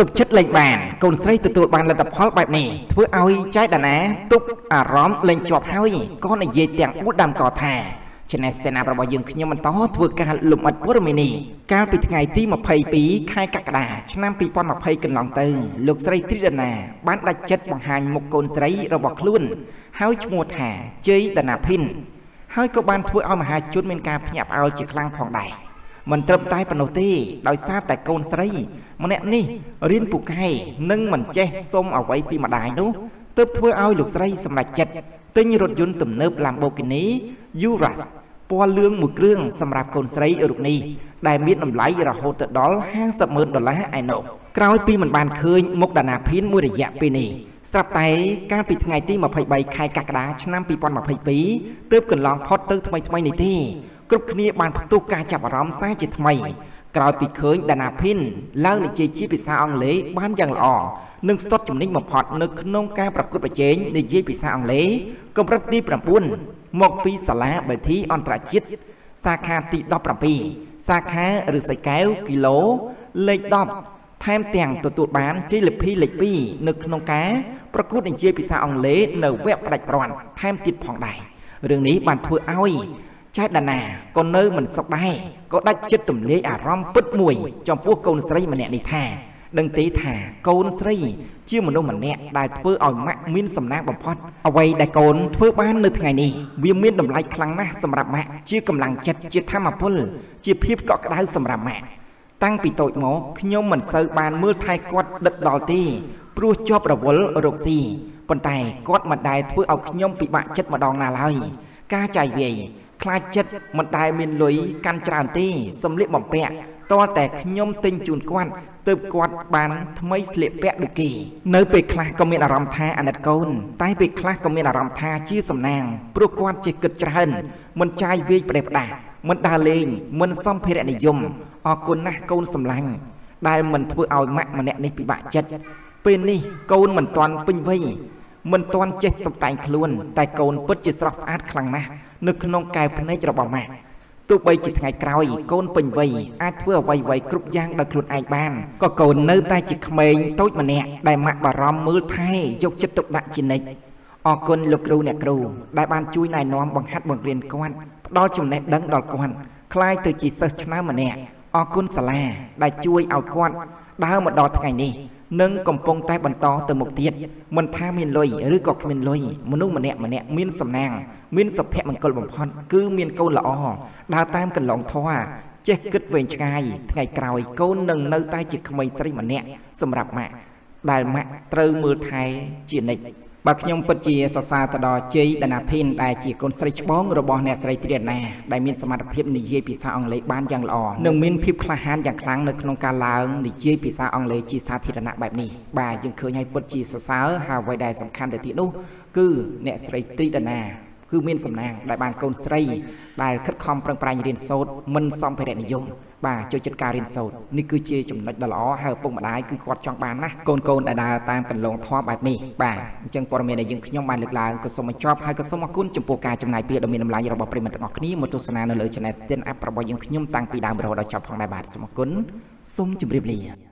tục chất lệnh bàn, cồn xây từ từ bàn là đập hol bài này, với ao trái đàn á, tục à róm lệnh chọp hơi, con này dây tiếng bút đam cỏ thả. Cho nên sẽ nằm vào giường nhưng mà to vừa cả lụm mặt bút mình nè, cao bị ngày tí mà phơi pí khai cặc đà, cho nên bị con mà phơi cần lòng từ, lục xây tít đàn á, bán đặt chất bằng hàng một cồn xây rồi bọc luôn, háo mua thả chơi đàn á pin, háo các bạn với ao mà hai chút bên cạnh nhập ao chỉ lang phòng đại. Mình trầm tay vào nô tê, đòi xa tại con sấy, mà nè ní, riêng bục hay, nâng mình che, xôm ở vậy pi mà đại đó, tớp thưa ao lục sấy sầm lại chật, tới như rột dồn tẩm nớp làm bầu kỳ ní, Uras, po lương mùi cương sầm rạp con sấy ở ruột ní, đại miết nằm lái giờ hồ tự đó hang sập mượn đòn lá ai nổ, cào pi mình bàn khơi một đàn áp hiến mua để dẹp pi nè, sập tay, càng bị ngày ti mà phải bày khai cặc đá, cho năm bị con mà phải pí, tớp cần lòng pot tớp thay này tê. Cụp kia bàn tu ca chập rắm sáng chỉ thay, cào bị khơi đàn áp pin, lăng này chỉ bị sao ông lấy bán giang lò, nâng sốt chủng nín một hạt nước nông ca bập cút bạch chén để dễ bị sao ông lấy, công rất đi bầm buồn, một pi xả lá bởi thí on tra chiết, sa kha tị đọp bầm pi, sa kha rửa sấy kéo kilo, lệch đọp, thêm tiền tụt tụt bán chỉ lệch pi nước nông cá, bập cút để dễ bị sao ông lấy nở vẹp bạch ròn, thêm thịt phồng đại, đường ní bàn thua aoi. Trái đàn à, con nơi mình sọc đai, có đách chất tùm lê à rong bứt mùi trong buộc con sấy mà nẹ này thả, đừng tí thả con sấy, chưa một đâu mà nẹ đại thưa ỏi mạng miên sầm nang bầm phật, ở đây đại con thưa ban nơi ngày này, viêm miên đầm lại khăng nát sầm rạp mạng, chưa cầm lằng chặt chưa tham mà phun, chưa phép cọ cái đau sầm rạp mạng, tăng bị tội mỏ, nhóm mình sợ ban mưa thay quật đật đỏ tì, pru cho bờ vốn rục gì, còn tài quật mà đại thưa ỏi nhóm bị bạn chất mà đòn là lời, ca chạy về. Khai chất một đài miền lưới căn tràn tì xâm liệt bỏng bẹ to tẹt nhôm tinh chuồn quan từ quạt bàn mấy liệt bẹ được kỳ nơi bị khai có miền rằm tha ăn đặt côn tay bị khai có miền rằm tha chia sầm nàng pro quan chỉ cực trà hơn mình trai vi đẹp đà mình đà lên mình xong phê này dùng ở côn na côn sầm lành đài mình thưa ao mạng mà nẹt này bị bạ chất bên đi côn mình toàn pin vây mình toàn chết tập tành luôn tại côn bứt chỉ sọt sát khăng na nước nông cài phần này cho bảo mẹ tụi bây chỉ ngày cày con bình vầy ai thưa vầy vầy cướp giang đặc luật ai ban có cầu nơi tay chỉ mình tối mà nè đại mạc bà rom mưa thay dục chất tục đại chỉ này ở con lục rù nè rù đại ban chui này nón bằng hát bằng riền con đo chùm nét đấng đọt con khai từ chỉ sơ chná mà nè ở con xà la đại chui ao con đau một đọt ngày nè nâng cầm bông tay bàn to từ một tiệt mình tha miền lôi rưỡi cọc miền lôi muốn nuôi mà nẹt miên sầm nàng miên sập hẹ bằng câu bằng phon cứ miên câu lọ đa tam cần lòng thoa che kết về ngày ngày cày câu nâng nơi tay chỉ mình xây mà nẹt sầm rạp mạ đài mạ trơ mưa thái chỉ này bạc nhung bật chìa xa xa từ đó chơi đàn áp pin đài chỉ con xây bóng rồi bỏ nẹt xây tiền nè đài miên sầm rạp hiệp này dễ bị sao ông lấy ban giang lọ nâng miên phim khai hán giang kháng nơi không ca láng để dễ bị sao ông lấy chỉ xa thì đàn áp bẹp này bà dừng khơi hay bật chìa xa xa hà vây đài sầm khăn để tiện u cứ nẹt xây tiền đàn à cứ miên sầm nàng đại bàn con xây đài khất khom prang prang riền sốt mình xong phải đèn này dùng bà cho chất ca riêng sầu ní cứ chia chủng nách đà lỏ hay bông mà đái cứ quạt trong bàn á con đã đà tam cần lồng thoa bài nè bà chân qua miền này dừng nhóm bài lực là cơ số mà chop hay cơ số mà cún chủng po ca chủng này bia đồng miền làm lại giờ bảo prem mình đặt ngọc ní một tu sanh nơi lưỡi chân này tên app bảo dừng nhóm tăng pi đam rồi đó chop phòng đại bát số mà cún sum chủng riêng